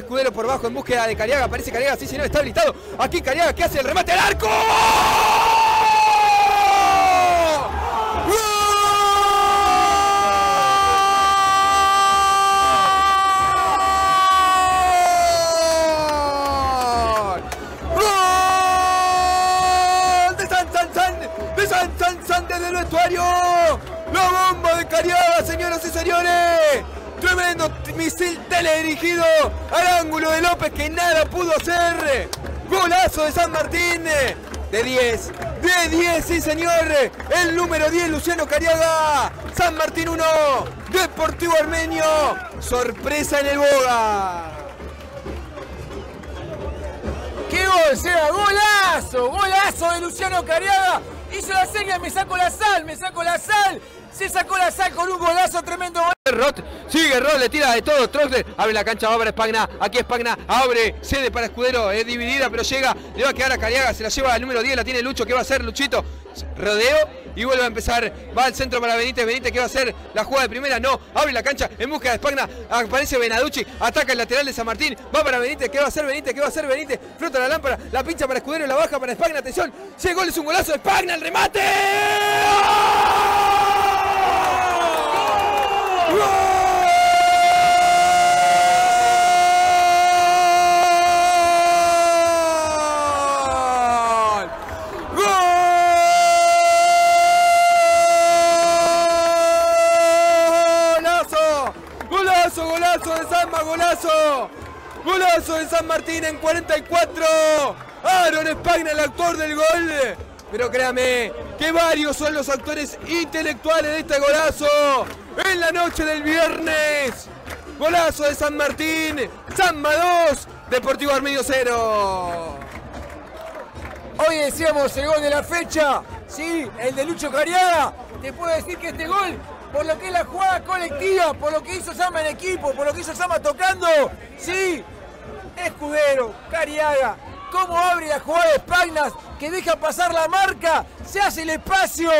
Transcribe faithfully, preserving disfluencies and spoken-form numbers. escudero por bajo en búsqueda de Cariaga. Aparece Cariaga, sí señor, está habilitado. Aquí Cariaga que hace el remate al arco. Desde el vestuario, la bomba de Cariaga, señoras y señores. Tremendo misil teledirigido al ángulo de López, que nada pudo hacer. Golazo de San Martín. De diez, de diez, sí señor. El número diez, Luciano Cariaga. San Martín uno, Deportivo Armenio. Sorpresa en el Boga. ¡Qué gol sea! ¡Golazo! ¡Golazo de Luciano Cariaga! Hizo la seña, me sacó la sal, me sacó la sal, se sacó la sal con un golazo tremendo. Roth, sigue Roth, le tira de todo, Trotter, abre la cancha, abre Spagna, aquí Spagna, abre, cede para Escudero, es dividida, pero llega, le va a quedar a Cariaga, se la lleva al número diez, la tiene Lucho, ¿qué va a hacer Luchito? Rodeo y vuelve a empezar, va al centro para Benítez, Benítez, ¿qué va a hacer? La jugada de primera, no, abre la cancha, en busca de Spagna, aparece Benaducci, ataca el lateral de San Martín, va para Benítez, ¿qué va a hacer Benítez? ¿Qué va a hacer Benítez? Flota la lámpara, la pincha para Escudero, la baja para Spagna, atención, llegó, es un golazo, Spagna, el remate. Golazo de Sanma, golazo, golazo de San Martín en cuarenta y cuatro, Aarón Spagna el autor del gol, pero créame que varios son los actores intelectuales de este golazo, en la noche del viernes, golazo de San Martín, Sanma dos, Deportivo Armenio cero. Hoy decíamos el gol de la fecha, sí, el de Lucho Cariaga, te puedo decir que este gol, por lo que es la jugada colectiva, por lo que hizo Sanma en equipo, por lo que hizo Sanma tocando, sí, Escudero, Cariaga, cómo abre la jugada de Spagna, que deja pasar la marca, se hace el espacio.